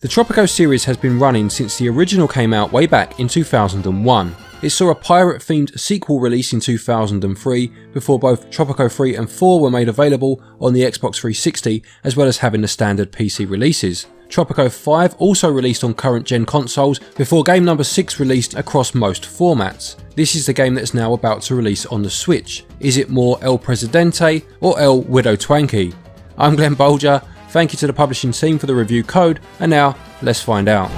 The Tropico series has been running since the original came out way back in 2001. It saw a pirate-themed sequel release in 2003 before both Tropico 3 and 4 were made available on the Xbox 360 as well as having the standard PC releases. Tropico 5 also released on current gen consoles before game number 6 released across most formats. This is the game that's now about to release on the Switch. Is it more El Presidente or El Widow Twankey? I'm Glenn Bolger, thank you to the publishing team for the review code, and now let's find out.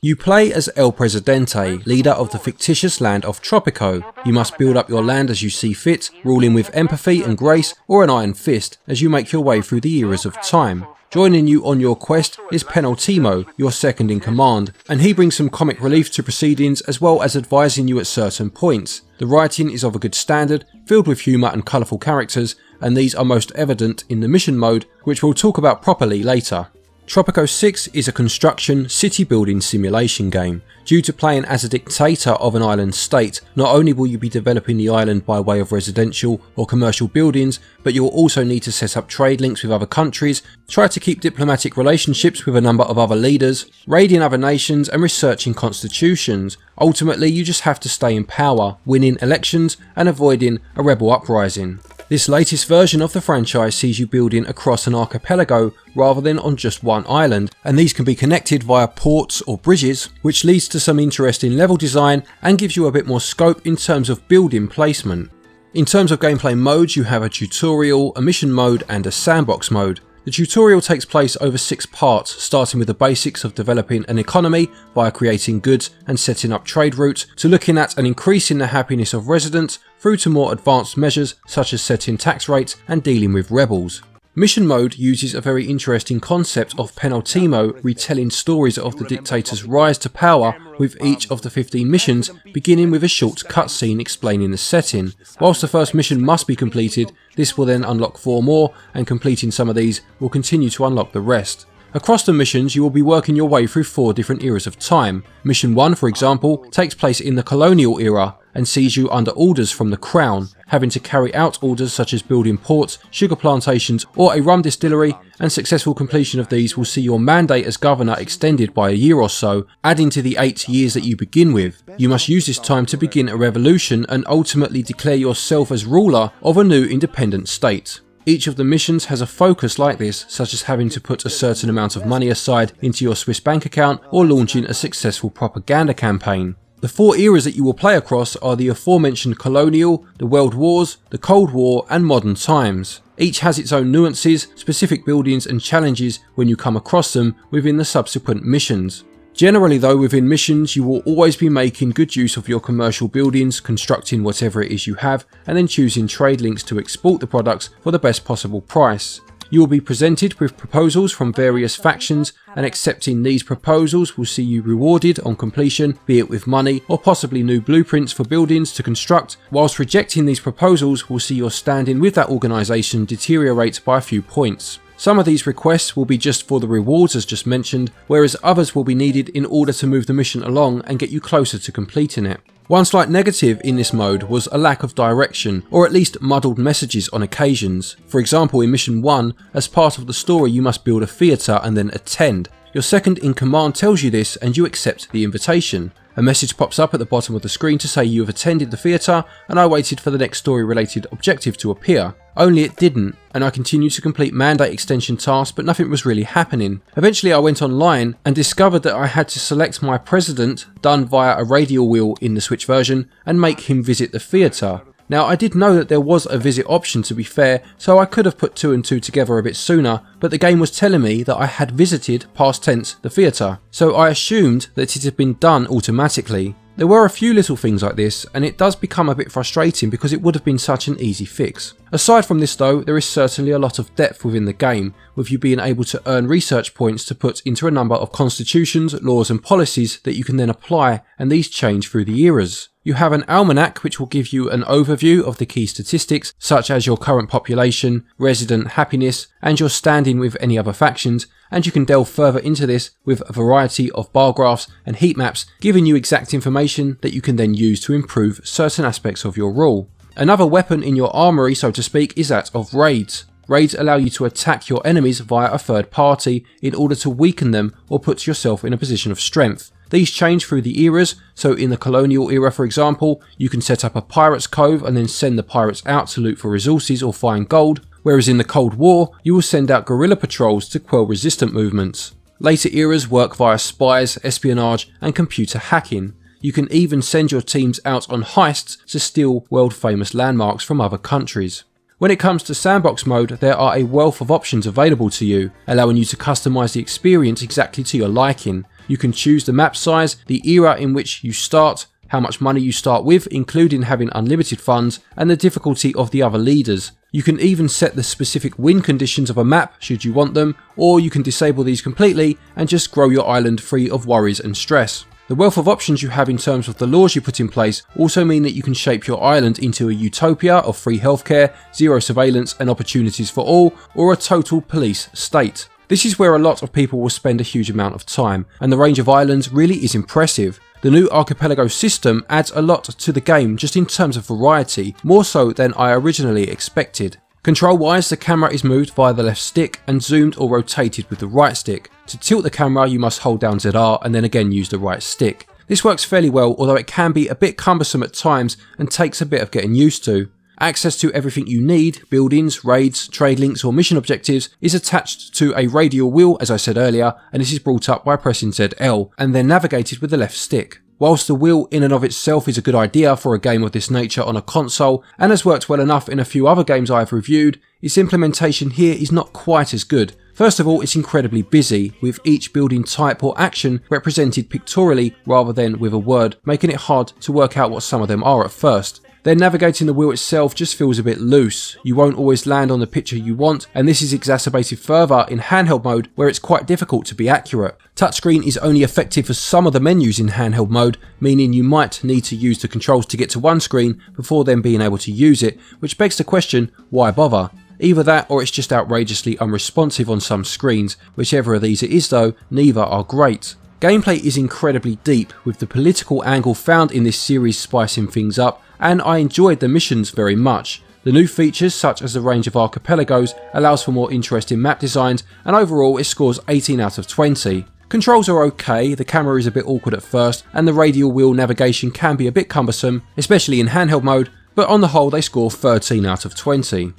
You play as El Presidente, leader of the fictitious land of Tropico. You must build up your land as you see fit, ruling with empathy and grace or an iron fist as you make your way through the eras of time. Joining you on your quest is Penultimo, your second in command, and he brings some comic relief to proceedings as well as advising you at certain points. The writing is of a good standard, filled with humour and colourful characters, and these are most evident in the mission mode, which we'll talk about properly later. Tropico 6 is a construction, city-building simulation game. Due to playing as a dictator of an island state, not only will you be developing the island by way of residential or commercial buildings, but you will also need to set up trade links with other countries, try to keep diplomatic relationships with a number of other leaders, raiding other nations and researching constitutions. Ultimately, you just have to stay in power, winning elections and avoiding a rebel uprising. This latest version of the franchise sees you building across an archipelago rather than on just one island, and these can be connected via ports or bridges, which leads to some interesting level design and gives you a bit more scope in terms of building placement. In terms of gameplay modes, you have a tutorial, a mission mode and a sandbox mode. The tutorial takes place over 6 parts, starting with the basics of developing an economy via creating goods and setting up trade routes, to looking at and increasing the happiness of residents, through to more advanced measures such as setting tax rates and dealing with rebels. Mission mode uses a very interesting concept of Penultimo retelling stories of the dictator's rise to power, with each of the 15 missions beginning with a short cutscene explaining the setting. Whilst the first mission must be completed, this will then unlock 4 more, and completing some of these will continue to unlock the rest. Across the missions, you will be working your way through 4 different eras of time. Mission 1, for example, takes place in the colonial era and sees you under orders from the Crown, having to carry out orders such as building ports, sugar plantations or a rum distillery, and successful completion of these will see your mandate as governor extended by a year or so, adding to the 8 years that you begin with. You must use this time to begin a revolution and ultimately declare yourself as ruler of a new independent state. Each of the missions has a focus like this, such as having to put a certain amount of money aside into your Swiss bank account or launching a successful propaganda campaign. The 4 eras that you will play across are the aforementioned colonial, the World Wars, the Cold War and modern times. Each has its own nuances, specific buildings and challenges when you come across them within the subsequent missions. Generally though, within missions you will always be making good use of your commercial buildings, constructing whatever it is you have and then choosing trade links to export the products for the best possible price. You will be presented with proposals from various factions, and accepting these proposals will see you rewarded on completion, be it with money or possibly new blueprints for buildings to construct, whilst rejecting these proposals will see your standing with that organisation deteriorate by a few points. Some of these requests will be just for the rewards as just mentioned, whereas others will be needed in order to move the mission along and get you closer to completing it. One slight negative in this mode was a lack of direction, or at least muddled messages on occasions. For example, in mission 1, as part of the story you must build a theatre and then attend. Your second in command tells you this and you accept the invitation. A message pops up at the bottom of the screen to say you have attended the theatre and I waited for the next story related objective to appear. Only it didn't, and I continued to complete mandate extension tasks but nothing was really happening. Eventually I went online and discovered that I had to select my president, done via a radial wheel in the Switch version, and make him visit the theatre. Now I did know that there was a visit option to be fair, so I could have put 2 and 2 together a bit sooner, but the game was telling me that I had visited, past tense, the theatre, so I assumed that it had been done automatically. There were a few little things like this, and it does become a bit frustrating because it would have been such an easy fix. Aside from this though, there is certainly a lot of depth within the game, with you being able to earn research points to put into a number of constitutions, laws and policies that you can then apply, and these change through the eras. You have an almanac which will give you an overview of the key statistics such as your current population, resident happiness and your standing with any other factions, and you can delve further into this with a variety of bar graphs and heat maps giving you exact information that you can then use to improve certain aspects of your rule. Another weapon in your armoury, so to speak, is that of raids. Raids allow you to attack your enemies via a third party in order to weaken them or put yourself in a position of strength. These change through the eras, so in the colonial era for example, you can set up a pirate's cove and then send the pirates out to loot for resources or find gold, whereas in the Cold War, you will send out guerrilla patrols to quell resistant movements. Later eras work via spies, espionage and computer hacking. You can even send your teams out on heists to steal world-famous landmarks from other countries. When it comes to sandbox mode, there are a wealth of options available to you, allowing you to customize the experience exactly to your liking. You can choose the map size, the era in which you start, how much money you start with, including having unlimited funds, and the difficulty of the other leaders. You can even set the specific win conditions of a map should you want them, or you can disable these completely and just grow your island free of worries and stress. The wealth of options you have in terms of the laws you put in place also mean that you can shape your island into a utopia of free healthcare, zero surveillance and opportunities for all, or a total police state. This is where a lot of people will spend a huge amount of time, and the range of islands really is impressive. The new archipelago system adds a lot to the game just in terms of variety, more so than I originally expected. Control wise, the camera is moved via the left stick and zoomed or rotated with the right stick. To tilt the camera you must hold down ZR and then again use the right stick. This works fairly well, although it can be a bit cumbersome at times and takes a bit of getting used to. Access to everything you need, buildings, raids, trade links or mission objectives, is attached to a radial wheel as I said earlier, and this is brought up by pressing ZL and then navigated with the left stick. Whilst the wheel in and of itself is a good idea for a game of this nature on a console and has worked well enough in a few other games I have reviewed, its implementation here is not quite as good. First of all, it's incredibly busy, with each building type or action represented pictorially rather than with a word, making it hard to work out what some of them are at first. Then navigating the wheel itself just feels a bit loose. You won't always land on the picture you want, and this is exacerbated further in handheld mode where it's quite difficult to be accurate. Touchscreen is only effective for some of the menus in handheld mode, meaning you might need to use the controls to get to one screen before then being able to use it, which begs the question, why bother? Either that or it's just outrageously unresponsive on some screens. Whichever of these it is though, neither are great. Gameplay is incredibly deep, with the political angle found in this series spicing things up, and I enjoyed the missions very much. The new features such as the range of archipelagos allows for more interesting map designs, and overall it scores 18 out of 20. Controls are okay, the camera is a bit awkward at first, and the radial wheel navigation can be a bit cumbersome, especially in handheld mode, but on the whole they score 13 out of 20.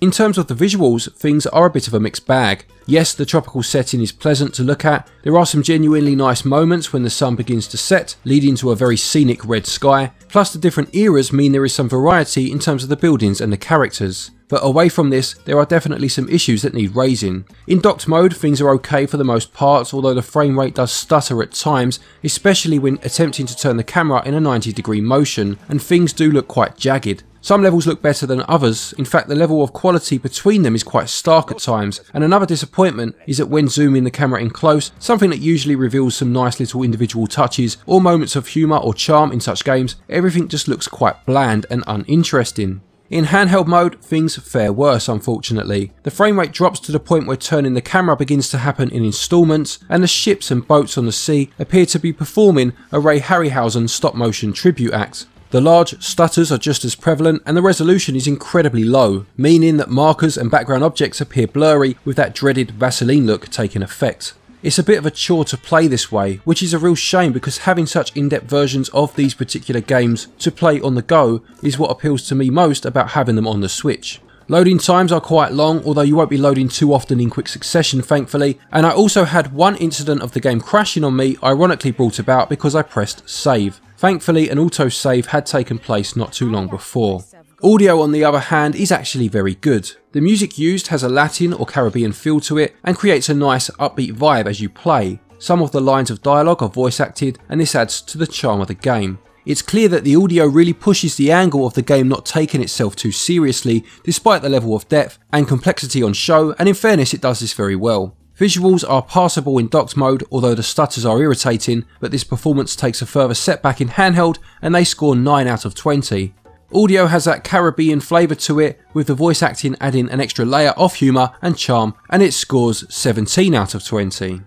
In terms of the visuals, things are a bit of a mixed bag. Yes, the tropical setting is pleasant to look at. There are some genuinely nice moments when the sun begins to set, leading to a very scenic red sky. Plus the different eras mean there is some variety in terms of the buildings and the characters. But away from this, there are definitely some issues that need raising. In docked mode, things are okay for the most part, although the frame rate does stutter at times, especially when attempting to turn the camera in a 90-degree motion, and things do look quite jagged. Some levels look better than others. In fact, the level of quality between them is quite stark at times, and another disappointment is that when zooming the camera in close, something that usually reveals some nice little individual touches or moments of humour or charm in such games, everything just looks quite bland and uninteresting. In handheld mode, things fare worse unfortunately. The frame rate drops to the point where turning the camera begins to happen in installments, and the ships and boats on the sea appear to be performing a Ray Harryhausen stop motion tribute act. The large stutters are just as prevalent and the resolution is incredibly low, meaning that markers and background objects appear blurry with that dreaded Vaseline look taking effect. It's a bit of a chore to play this way, which is a real shame because having such in-depth versions of these particular games to play on the go is what appeals to me most about having them on the Switch. Loading times are quite long, although you won't be loading too often in quick succession thankfully, and I also had one incident of the game crashing on me ironically brought about because I pressed save. Thankfully an autosave had taken place not too long before. Audio on the other hand is actually very good. The music used has a Latin or Caribbean feel to it and creates a nice upbeat vibe as you play. Some of the lines of dialogue are voice acted and this adds to the charm of the game. It's clear that the audio really pushes the angle of the game not taking itself too seriously despite the level of depth and complexity on show, and in fairness it does this very well. Visuals are passable in docked mode although the stutters are irritating, but this performance takes a further setback in handheld and they score 9 out of 20. Audio has that Caribbean flavour to it, with the voice acting adding an extra layer of humour and charm, and it scores 17 out of 20.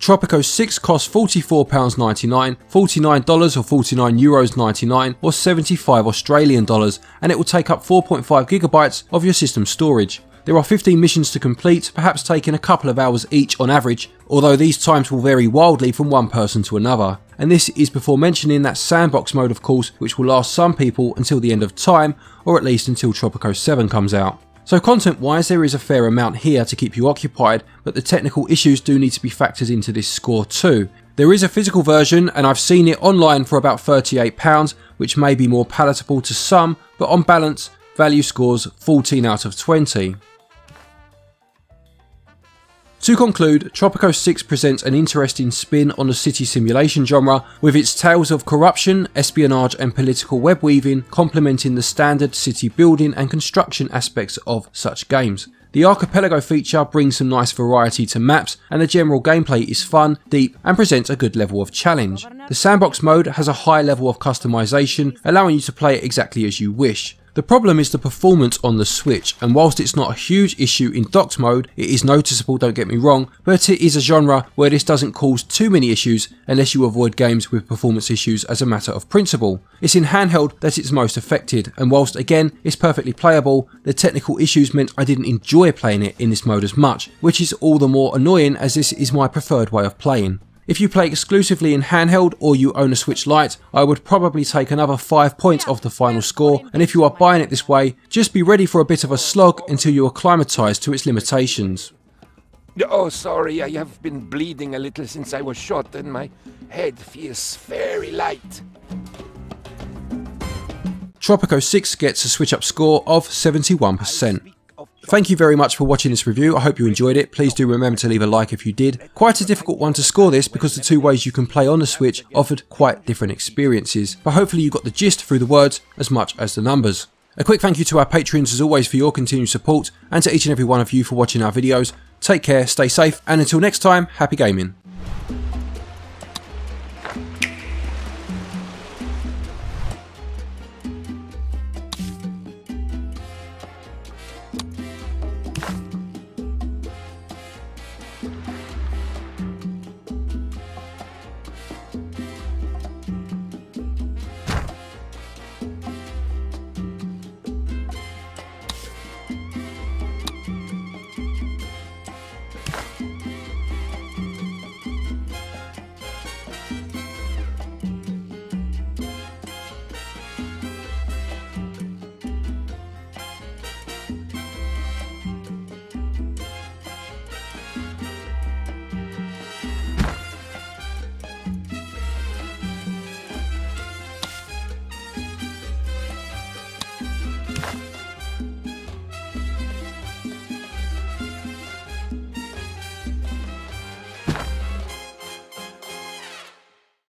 Tropico 6 costs £44.99, $49 or €49.99 or $75 Australian, and it will take up 4.5GB of your system storage. There are 15 missions to complete, perhaps taking a couple of hours each on average, although these times will vary wildly from one person to another. And this is before mentioning that sandbox mode, of course, which will last some people until the end of time, or at least until Tropico 7 comes out. So content-wise, there is a fair amount here to keep you occupied, but the technical issues do need to be factored into this score too. There is a physical version, and I've seen it online for about £38, which may be more palatable to some, but on balance, value scores 14 out of 20. To conclude, Tropico 6 presents an interesting spin on the city simulation genre, with its tales of corruption, espionage and political web weaving complementing the standard city building and construction aspects of such games. The archipelago feature brings some nice variety to maps, and the general gameplay is fun, deep and presents a good level of challenge. The sandbox mode has a high level of customization, allowing you to play it exactly as you wish. The problem is the performance on the Switch, and whilst it's not a huge issue in docked mode, it is noticeable, don't get me wrong, but it is a genre where this doesn't cause too many issues unless you avoid games with performance issues as a matter of principle. It's in handheld that it's most affected, and whilst again it's perfectly playable, the technical issues meant I didn't enjoy playing it in this mode as much, which is all the more annoying as this is my preferred way of playing. If you play exclusively in handheld or you own a Switch Lite, I would probably take another 5 points off the final score, and if you are buying it this way, just be ready for a bit of a slog until you acclimatise to its limitations. Oh sorry, I have been bleeding a little since I was shot and my head feels very light. Tropico 6 gets a SwitchUp score of 71%. Thank you very much for watching this review, I hope you enjoyed it. Please do remember to leave a like if you did. Quite a difficult one to score this, because the two ways you can play on the Switch offered quite different experiences, but hopefully you got the gist through the words as much as the numbers. A quick thank you to our Patreons as always for your continued support, and to each and every one of you for watching our videos. Take care, stay safe, and until next time, happy gaming.